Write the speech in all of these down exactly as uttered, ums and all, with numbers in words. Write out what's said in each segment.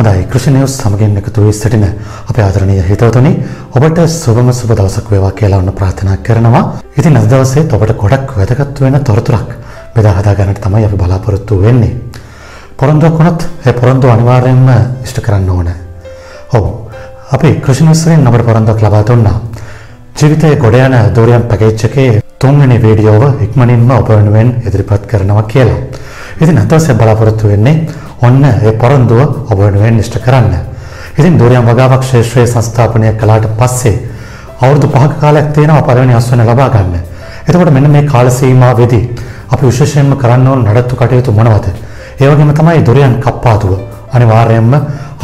හොඳයි කෘෂි නිවුස් සමගින් එකතු වී සිටින අපේ ආදරණීය හිතවතුනි, ඔබට සුබම සුබ දවසක් වේවා කියලා වුණ ප්‍රාර්ථනා කරනවා. ඉතින් අද දවසේ ඔබට ගොඩක් වැදගත් වෙන තොරතුරක් බෙදා හදා ගන්නට තමයි අපි බලාපොරොත්තු වෙන්නේ. පොරොන්දුක් වුණත් ඒ පොරොන්දු අනිවාර්යයෙන්ම ඉෂ්ට කරන්න ඕන. ඔව්, අපි කෘෂි නිවුස් එකෙන් අපේ පොරොන්දුක් ලබා දුන්නා. ජීවිතයේ ගොඩ යන ඩොරියන් පැකේජ් එකේ තුන්වෙනි වීඩියෝව ඉක්මනින්ම ඔබ වෙනුවෙන් ඉදිරිපත් කරනවා කියලා. ඉතින් අද දවසේ බලාපොරොත්තු වෙන්නේ ඔන්න ඒ පොරොන්දුව ඔබ වෙනුවෙන් ඉෂ්ට කරන්න. ඉතින් ඩොරියන් වගාවක් ශ්‍රේෂ්ඨයේ සංස්ථාපනය කළාට පස්සේ අවුරුදු පහක කාලයක් තියෙනවා පළවෙනි අස්වැන්න ලබා ගන්න. එතකොට මෙන්න මේ කාල සීමාවෙදී අපි විශේෂයෙන්ම කරන්න ඕන නඩත්තු කටයුතු මොනවද? ඒ වගේම තමයි ඩොරියන් කප්පාදුව අනිවාර්යයෙන්ම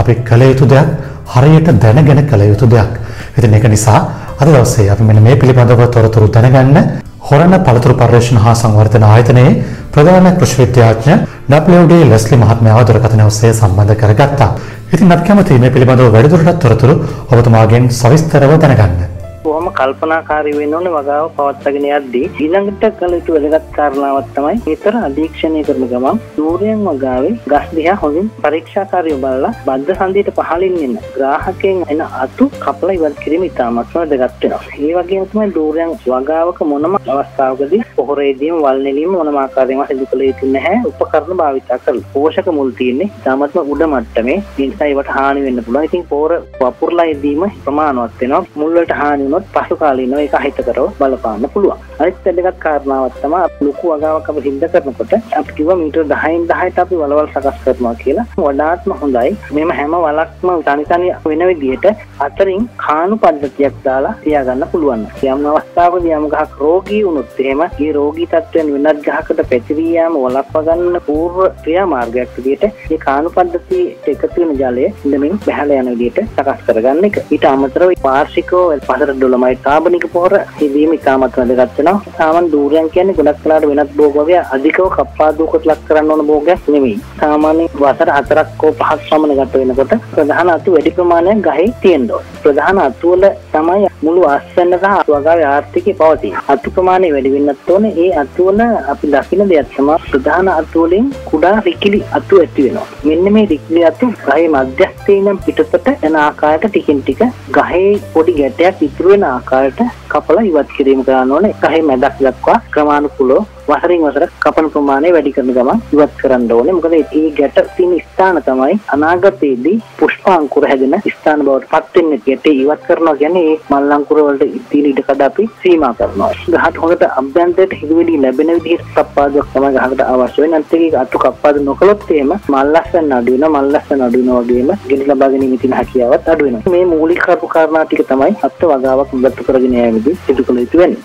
අපි කළ යුතු දෙයක්, හරියට දැනගෙන කළ යුතු දෙයක්. ඉතින් ඒක නිසා අද දවසේ අපි මෙන්න මේ පිළිබඳව තොරතුරු දැනගන්න හොරණ පළතුරු පර්යේෂණ හා සංවර්ධන ආයතනයේ ප්‍රධාන කෘෂි විද්‍යාඥ ඩබ්ලිව් ඩී ලෙස්ලි මහත්මයාව දුරකථන ඔස්සේ සම්බන්ධ කරගත්තා. ඉතින් අපි කැමතියි මේ පිළිබඳව වැඩිදුරටත් තොරතුරු ඔබතුමාගෙන් සවිස්තරව දැනගන්න. කොහොම කල්පනාකාරී වෙන්න ඕනේ වගාව පවත්වාගෙන යද්දී ඊළඟට කළ යුතු වැදගත් කාරණාවක් තමයි නිතර අධීක්ෂණය කරන ගමන් ඩොරියන් වගාවේ ගස් දිහා හොඳින් පරීක්ෂාකාරීව බලලා බද්ධ සන්ධියට පහළින් එන ග්‍රාහකයන් එන අතු කපලා ඉවත් කිරීම ඉතාමත් වැදගත් වෙනවා. ඒ වගේම තමයි ඩොරියන් වගාවක මොනම අවස්ථාවකදී පොහොරේදීම වල්නෙලීම මොනම ආකාරයෙන්ම සිදු කළ යුතු නැහැ. උපකරණ භාවිත කරලා පෝෂක මුල් තියෙන්නේ ඉතාමත්ම උඩ මට්ටමේ. ඒ නිසා ඒවට හානි වෙන්න පුළුවන්. ඉතින් පොහොර වපුරලා යදීම ප්‍රමාණවත් වෙනවා. මුල් වලට හානි වුණොත් පසු කාලීනව ඒක අහිතකරව බලපාන්න පුළුවන්. අනිත් දෙයක් කාරණාවක් තමයි ලොකු වගාවක් අපි හිඳ කරනකොට අපි කිව්වා මීටර දහයෙන් දහයට අපි වලවල් සකස් කරනවා කියලා. වඩාත්ම හොඳයි මෙහෙම හැම වලක්ම තනි තනි වෙන විදිහට අතරින් කාණු පද්ධතියක් දාලා තියාගන්න පුළුවන්. යම් අවස්ථාවකදී යම් ගහක් රෝගී වුණොත් එහෙම ඒ රෝගී තත්ත්වයන් වෙනත් ගහකට පැතිරී යාම වළක්වා ගන්න పూర్ව ක්‍රියාමාර්ගයක් විදිහට මේ කාණු පද්ධතියට එකතු වෙන ජලය ඉඳමින් බහලා යන විදිහට සකස් කරගන්න එක. ඊට අමතරව වාර්ෂිකව පතර ඩොලමයිට් කාබනික පොහොර ඉදීම ඉතාමත් වැදගත් වෙනවා. සාමාන්‍ය ඩොරියන් කියන්නේ ගොඩක් වෙලාවට වෙනත් භෝග වර්ග අධිකව කප්පාදුවකට ලක් කරන්න ඕන භෝගයක් නෙමෙයි. සාමාන්‍ය වසර හතරක් හෝ පහක් පමණ ගත වෙනකොට ප්‍රධාන අතු වැඩි ප්‍රමාණයක් ගහේ තියෙන්න ඕන. ප්‍රධාන අතු වල තමයි මුළු ආස්වැන්න සහ වගාවේ ආර්ථිකය පවතින. අතු ප්‍රමාණය වැඩි වෙනත් තෝනේ ඒ අතුවල අපි දකින දෙයක් තමයි ප්‍රධාන අතුවලින් කුඩා රිකිලි අතු ඇති වෙනවා. මෙන්න මේ රිකිලි අතු ගහේ මධ්‍යස්ථයේ ඉඳන් පිටතට යන ආකාරයට ටිකින් ටික ගහේ පොඩි ගැටයක් ඉතුරු වෙන ආකාරයට කපලා ඉවත් කිරීම කරන්න ඕනේ. ගහේ මැදක් දක්වා ක්‍රමානුකූලව වසරින් වසර කපන ප්‍රමාණය වැඩි කරන ගමන් ඉවත් කරන්න ඕනේ. මොකද මේ ගැට තියෙන ස්ථාන තමයි අනාගතයේදී පුෂ්පාංකුර හැදෙන ස්ථාන බවට පත් වෙන්නේ. ගැට ඉවත් කරනවා කියන්නේ මේ මල් අංකුර වලට තියෙන ඉඩ කඩ අපි සීමා කරනවා. ගහට හොකට අභ්‍යන්තරයට හිදුවේදී ලැබෙන විදිහට කප්පාදුවක් තමයි ගහකට අවශ්‍ය වෙන්නේ. අනිත් එක අතු කප්පාදු නොකළොත් එහෙම මල් ලස්සන අඩු වෙනවා. මල් ලස්සන අඩු වෙනවා වගේම ගෙඩි ලබා ගැනීමේ තියෙන හැකියාවත් අඩු වෙනවා. මේ මූලික කරුණු කාරණා ටික තමයි අත් වගාවක් මුදතු කරගෙන යෑමේදී සිදු කළ යුතු වෙන්නේ.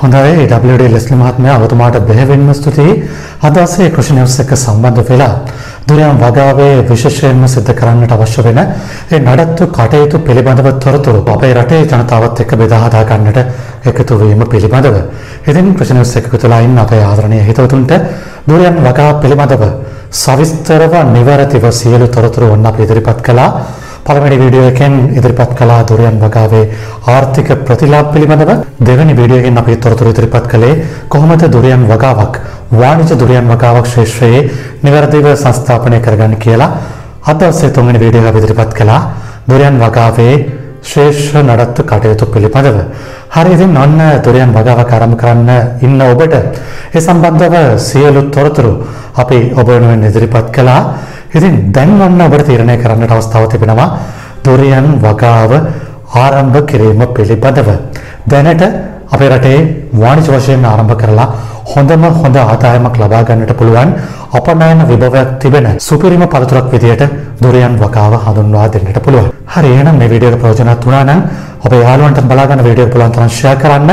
හොඳයි ඩබ්ලිව් ඩී ලෙස්ලි මහත්මයා, ඔබතුමාට බෙහෙවින්ම ස්තුතියි. අද දවසේ කෘෂි නිවුස් එක සම්බන්ධ වෙලා ඩොරියන් වගාවේ විශේෂයෙන්ම සිදු කරන්නට අවශ්‍ය වෙන ඒ නඩත්තු කටයුතු පිළිබඳව තොරතුරු අපේ රටේ ජනතාවත් එක්ක බෙදා හදා ගන්නට එකතු වීම පිළිබඳව. ඉතින් කෘෂි නිවුස් එක තුලා ඉන්න අපේ ආදරණීය හිතවතුන්ට ඩොරියන් වගාව පිළිබඳව සවිස්තරව නිවැරදිව සියලු තොරතුරු ඔන්න අපි ඉදිරිපත් කළා. පළවෙනි වීඩියෝ එකෙන් ඉදිරිපත් කළා ඩොරියන් වගාවේ ආර්ථික ප්‍රතිලාභ පිළිබඳව. දෙවෙනි වීඩියෝ එකෙන් අපි තොරතුරු ඉදිරිපත් කළේ කොහොමද ඩොරියන් වගාවක්, වාණිජ ඩොරියන් වගාවක් ශ්‍රේෂ්ඨයේ නිවැරදිව සංස්ථාපනය කරගන්න කියලා. අද දවසේ තුන්වෙනි වීඩියෝ එක ඉදිරිපත් කළා ඩොරියන් වගාවේ ශ්‍රේෂ්ඨ නඩත්තු කටයුතු පිළිබඳව. හරි, ඉතින් ඔන්න ඩොරියන් වගාවක් ආරම්භ කරන්න ඉන්න ඔබට ඒ සම්බන්ධව සියලු තොරතුරු අපි ඔබ වෙනුවෙන් ඉදිරිපත් කළා. ඉතින් දැන් ඔන්න ඔබට තීරණය කරන්නට අවස්ථාව තිබෙනවා ඩොරියන් වගාව ආරම්භ කිරීම පිළිබඳව. දැනට අපේ රටේ වාණිජ වශයෙන් ආරම්භ කරලා හොඳම හොඳ ආදායමක් ලබා ගන්නට පුළුවන් අපනයන විභවයක් තිබෙන සුපිරිම පළතුරක් විදියට ඩොරියන් වගාව හඳුන්වා දෙන්නට පුළුවන්. හරි, එහෙනම් මේ වීඩියෝ එක ප්‍රයෝජනවත් වුණා නම් ඔබේ යාළුවන්ට බලා ගන්න වීඩියෝ පුළුවන් තරම් ෂෙයා කරන්න.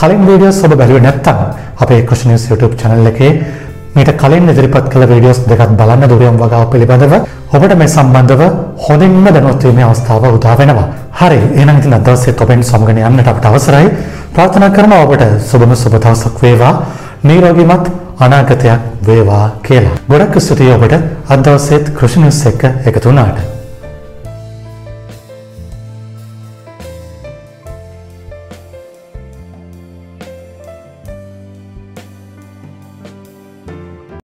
කලින් වීඩියෝස් ඔබ බලුවේ නැත්නම් අපේ කෘෂි නිවුස් YouTube channel එකේ මීට කලින් ඉදිරිපත් කළ වීඩියෝස් දෙකක් බලන්න ඩොරියන් වගාව පිළිබඳව ඔබට මේ සම්බන්ධව හොඳින්ම දැනුවත් වීමේ අවස්ථාව උදා වෙනවා. හරි, එහෙනම් ඉතින් අද දවසේ ඔබෙන් සමගන යන්නට අපට අවසරයි. ප්‍රාර්ථනා කරනවා ඔබට සුබම සුබ දවසක් වේවා, නිරෝගීමත් අනාගතයක් වේවා කියලා. ගොඩක් ස්තුතියි ඔබට අද දවසේත් කෘෂි නිවුස් එක්ක එකතු වුණාට.